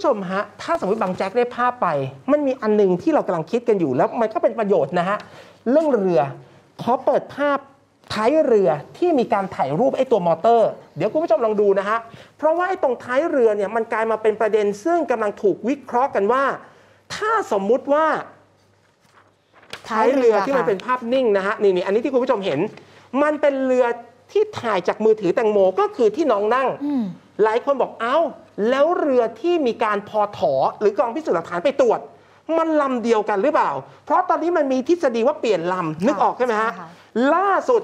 ผู้ชมฮะถ้าสมมติบางแจ็คได้ภาพไปมันมีอันนึงที่เรากำลังคิดกันอยู่แล้วมันก็เป็นประโยชน์นะฮะเรื่องเรือขอเปิดภาพท้ายเรือที่มีการถ่ายรูปไอ้ตัวมอเตอร์เดี๋ยวคุณผู้ชมลองดูนะฮะเพราะว่าไอ้ตรงท้ายเรือเนี่ยมันกลายมาเป็นประเด็นซึ่งกำลังถูกวิเคราะห์กันว่าถ้าสมมุติว่าท้ายเรือที่มันเป็นภาพนิ่งนะฮะนี่อันนี้ที่คุณผู้ชมเห็นมันเป็นเรือที่ถ่ายจากมือถือแตงโมก็คือที่น้องนั่งหลายคนบอกเอ้าแล้วเรือที่มีการพอถอหรือกองพิสูจน์หลักฐานไปตรวจมันลำเดียวกันหรือเปล่าเพราะตอนนี้มันมีทฤษฎีว่าเปลี่ยนลำนึกออกใช่ไหมฮะล่าสุด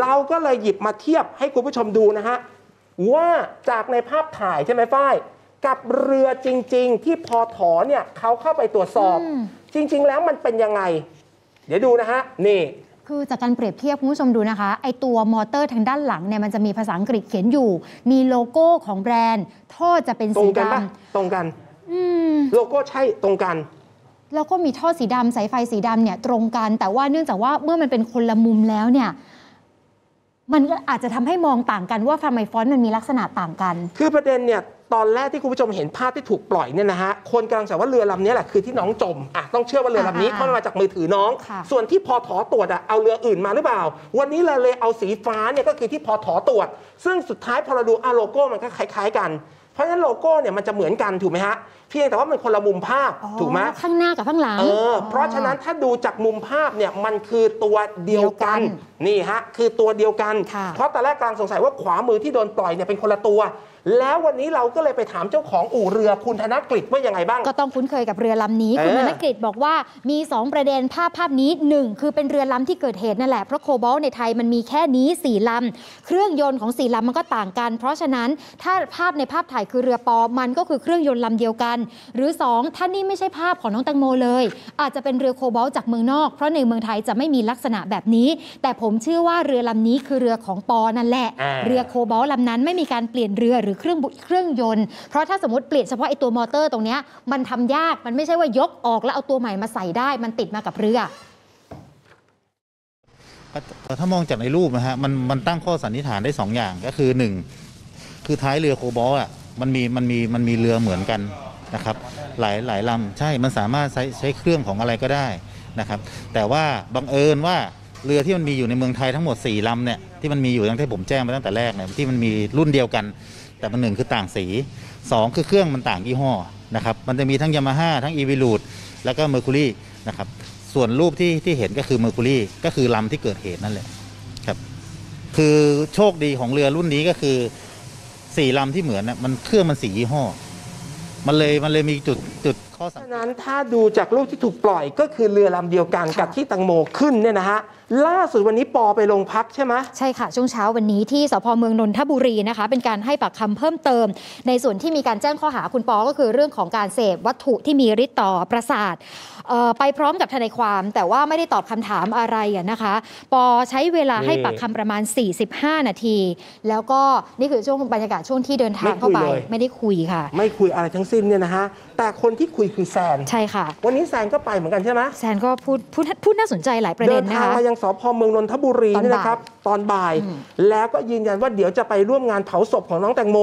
เราก็เลยหยิบมาเทียบให้คุณผู้ชมดูนะฮะว่าจากในภาพถ่ายใช่ไหมฝ้ายกับเรือจริงๆที่พอถอเนี่ยเขาเข้าไปตรวจสอบจริงๆแล้วมันเป็นยังไงเดี๋ยวดูนะฮะนี่คือจากการเปรียบเทียบคุณผู้ชมดูนะคะไอตัวมอเตอร์ทางด้านหลังเนี่ยมันจะมีภาษาอังกฤษเขียนอยู่มีโลโก้ของแบรนด์ท่อจะเป็นสีดำตรงกันโลโก้ใช่ตรงกันแล้วก็มีท่อสีดำสายไฟสีดำเนี่ยตรงกันแต่ว่าเนื่องจากว่าเมื่อมันเป็นคนละมุมแล้วเนี่ยมันก็อาจจะทำให้มองต่างกันว่าทำไมฟอนต์มันมีลักษณะต่างกันคือประเด็นเนี่ยตอนแรกที่คุณผู้ชมเห็นภาพที่ถูกปล่อยเนี่ยนะฮะคนกำลังสงสัยว่าเรือลำนี้แหละคือที่น้องจมอ่ะต้องเชื่อว่าเรือลำนี้มันมาจากมือถือน้องส่วนที่พอถอตรวจอ่ะเอาเรืออื่นมาหรือเปล่าวันนี้เราเลยเอาสีฟ้าเนี่ยก็คือที่พอถอตรวจซึ่งสุดท้ายพอเราดูโลโก้มันก็คล้ายๆกันเพราะฉะนั้นโลโก้เนี่ยมันจะเหมือนกันถูกไหมฮะเพียงแต่ว่ามันคนละมุมภาพถูกไหมข้างหน้ากับข้างหลังเพราะฉะนั้นถ้าดูจากมุมภาพเนี่ยมันคือตัวเดียวกันนี่ฮะคือตัวเดียวกันเพราะตอนแรกกลางสงสัยว่าขวามือที่โดนปล่อยเนี่ยเป็นคนละตัวแล้ววันนี้เราก็เลยไปถามเจ้าของอู่เรือคุณธนกฤษว่ายังไงบ้างก็ต้องคุ้นเคยกับเรือลำนี้คุณธนกฤษบอกว่ามี2ประเด็นภาพนี้1คือเป็นเรือลำที่เกิดเหตุนั่นแหละเพราะโคบอลในไทยมันมีแค่นี้4ลำเครื่องยนต์ของ4ลำมันก็ต่างกันเพราะฉะนั้นถ้าภาพในภาพถ่ายคือเรือปอมันก็คือเครื่องยนต์ลำเดียวกันหรือ2ถ้านี่ไม่ใช่ภาพของน้องแตงโมเลยอาจจะเป็นเรือโคบอลจากเมืองนอกเพราะในเมืองไทยจะไม่มีลักษณะแบบนี้แต่ผมเชื่อว่าเรือลำนี้คือเรือของปอนั่นแหละเรือโคบอลลำนั้นไม่มีการเปลี่ยนเรือหรือเครื่องยนต์เพราะถ้าสมมติเปลี่ยนเฉพาะไอตัวมอเตอร์ตรงนี้มันทำยากมันไม่ใช่ว่ายกออกแล้วเอาตัวใหม่มาใส่ได้มันติดมากับเรือถ้ามองจากในรูปนะฮะมันตั้งข้อสันนิษฐานได้2อย่างก็คือ1คือท้ายเรือโคบอลอ่ะมันมีเรือเหมือนกันนะครับหลายลำใช่มันสามารถใช้เครื่องของอะไรก็ได้นะครับแต่ว่าบังเอิญว่าเรือที่มันมีอยู่ในเมืองไทยทั้งหมด4ลำเนี่ยที่มันมีอยู่ตั้งแต่ผมแจ้งไปตั้งแต่แรกเนี่ยที่มันมีรุ่นเดียวกันแต่มัน1คือต่างสี2คือเครื่องมันต่างยี่ห้อนะครับมันจะมีทั้ง Yamaha ทั้ง Evinrude แล้วก็ Mercury นะครับส่วนรูปที่เห็นก็คือ Mercury ก็คือลำที่เกิดเหตุนั่นแหละครับคือโชคดีของเรือรุ่นนี้ก็คือ4ลำที่เหมือนนะมันเครื่องมัน4ยี่ห้อมันเลยมีจุดข้อสำคัญฉะนั้นถ้าดูจากรูปที่ถูกปล่อยก็คือเรือลำเดียวกันกับที่แตงโมขึ้นเนี่ยนะฮะล่าสุดวันนี้ปอไปลงพักใช่ไหมใช่ค่ะช่วงเช้าวันนี้ที่สพเมืองนนทบุรีนะคะเป็นการให้ปากคำเพิ่มเติมในส่วนที่มีการแจ้งข้อหาคุณปอก็คือเรื่องของการเสพวัตถุที่มีฤทธิ์ต่อประสาทไปพร้อมกับทนายความแต่ว่าไม่ได้ตอบคำถามอะไรนะคะปอใช้เวลาให้ปากคำประมาณ45นาทีแล้วก็นี่คือช่วงบรรยากาศช่วงที่เดินทางเข้าไปไม่ได้คุยค่ะไม่คุยอะไรทั้งสิ้นเนี่ยนะฮะแต่คนที่คุยคือแซนใช่ค่ะวันนี้แซนก็ไปเหมือนกันใช่ไหมแซนก็พูดน่าสนใจหลายประเด็นนะคะยังสพเมืองนนทบุรีนี่นะครับตอนบ่ายแล้วก็ยืนยันว่าเดี๋ยวจะไปร่วมงานเผาศพของน้องแตงโม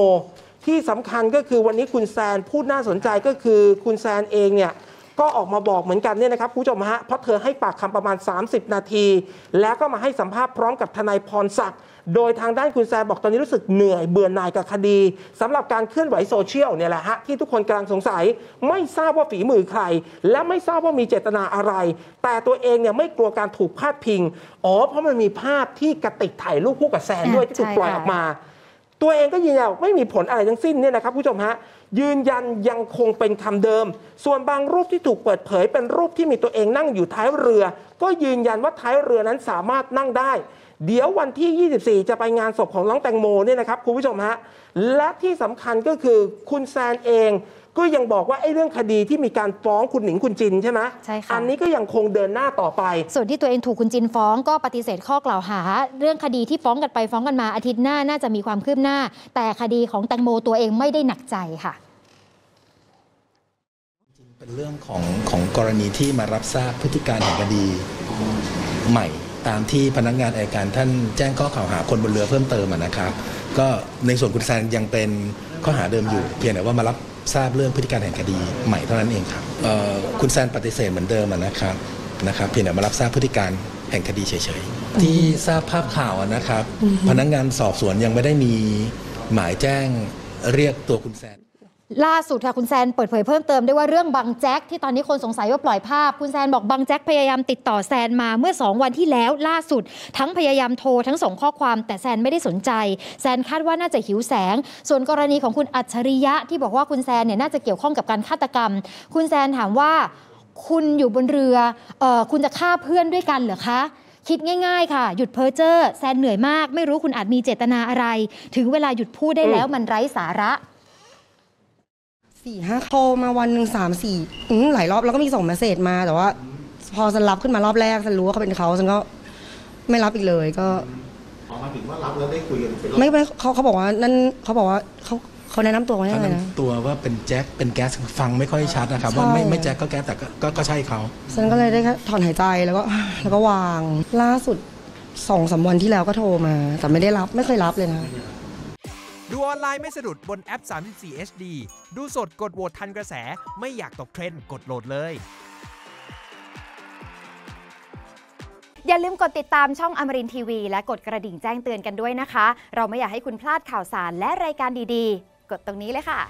ที่สำคัญก็คือวันนี้คุณแซนพูดน่าสนใจก็คือคุณแซนเองเนี่ยก็ออกมาบอกเหมือนกันเนี่ยนะครับผู้ชมฮะเพราะเธอให้ปากคำประมาณ30นาทีแล้วก็มาให้สัมภาษณ์พร้อมกับทนายพรศักดิ์โดยทางด้านคุณแซนบอกตอนนี้รู้สึกเหนื่อยเบื่อหน่ายกับคดีสำหรับการเคลื่อนไหวโซเชียลเนี่ยแหละฮะที่ทุกคนกำลังสงสัยไม่ทราบว่าฝีมือใครและไม่ทราบว่ามีเจตนาอะไรแต่ตัวเองเนี่ยไม่กลัวการถูกพาดพิงเพราะมันมีภาพที่กติกถ่ายรูปคู่กับแซนด้วยที่ถูกปล่อยออกมาตัวเองก็ยืนยันไม่มีผลอะไรทั้งสิ้นเนี่ยนะครับผู้ชมฮะยืนยันยังคงเป็นคำเดิมส่วนบางรูปที่ถูกเปิดเผยเป็นรูปที่มีตัวเองนั่งอยู่ท้ายเรือก็ยืนยันว่าท้ายเรือนั้นสามารถนั่งได้เดี๋ยววันที่24จะไปงานศพของน้องแตงโมเนี่ยนะครับคุณผู้ชมฮะและที่สำคัญก็คือคุณแซนเองก็ยังบอกว่าไอ้เรื่องคดีที่มีการฟ้องคุณหนิงคุณจินใช่ไหมใช่ค่ะอันนี้ก็ยังคงเดินหน้าต่อไปส่วนที่ตัวเองถูกคุณจินฟ้องก็ปฏิเสธข้อกล่าวหาเรื่องคดีที่ฟ้องกันไปฟ้องกันมาอาทิตย์หน้าน่าจะมีความคืบหน้าแต่คดีของแตงโมตัวเองไม่ได้หนักใจค่ะเป็นเรื่องของกรณีที่มารับทราบพฤติการแห่งคดีใหม่ตามที่พนักงานอัยการท่านแจ้งข้อกล่าวหาคนบนเรือเพิ่มเติมนะครับก็ในส่วนคุณแซนยังเป็นข้อหาเดิมอยู่เพียงแต่ว่ามารับ ทราบเรื่องพฤติการแห่งคดีใหม่เท่านั้นเองครับคุณแซนปฏิเสธเหมือนเดิมนะครับเพียงแต่มารับทราบพฤติการแห่งคดีเฉยๆที่ทราบภาพข่าวนะครับพนักงานสอบสวนยังไม่ได้มีหมายแจ้งเรียกตัวคุณแซนล่าสุดค่ะคุณแซนเปิดเผยเพิ่มเติมได้ว่าเรื่องบังแจ็คที่ตอนนี้คนสงสัยว่าปล่อยภาพคุณแซนบอกบังแจ็คพยายามติดต่อแซนมาเมื่อ2วันที่แล้วล่าสุดทั้งพยายามโทรทั้งส่งข้อความแต่แซนไม่ได้สนใจแซนคาดว่าน่าจะหิวแสงส่วนกรณีของคุณอัจฉริยะที่บอกว่าคุณแซนเนี่ยน่าจะเกี่ยวข้องกับการฆาตกรรมคุณแซนถามว่าคุณอยู่บนเรือคุณจะฆ่าเพื่อนด้วยกันเหรอคะคิดง่ายๆค่ะหยุดเพ้อเจ้อแซนเหนื่อยมากไม่รู้คุณอาจมีเจตนาอะไรถึงเวลาหยุดพูดได้แล้วมันไร้สาระ4-5โทรมาวันหนึ่ง3-4หลายรอบแล้วก็มีส่งเมสเซจมาแต่ว่าพอฉันรับขึ้นมารอบแรกฉันรู้ว่าเขาเป็นเขาฉันก็ไม่รับอีกเลยก็มาถึงว่ารับแล้วได้คุยกันไม่เขาบอกว่านั่นเขาบอกว่าเขาแนะนำตัวว่ายังไงนะตัวว่าเป็นแจ็คเป็นแก๊สฟังไม่ค่อยชัดนะครับว่าไม่แจ็คก็แก๊สแต่ก็ใช่เขาฉันก็เลยได้ถอนหายใจแล้วก็วางล่าสุด2-3วันที่แล้วก็โทรมาแต่ไม่ได้รับไม่เคยรับเลยนะดูออนไลน์ไม่สะดุดบนแอป 34 HD ดูสดกดโหวตทันกระแสไม่อยากตกเทรนด์กดโหลดเลยอย่าลืมกดติดตามช่องอมรินทร์ทีวีและกดกระดิ่งแจ้งเตือนกันด้วยนะคะเราไม่อยากให้คุณพลาดข่าวสารและรายการดีๆกดตรงนี้เลยค่ะ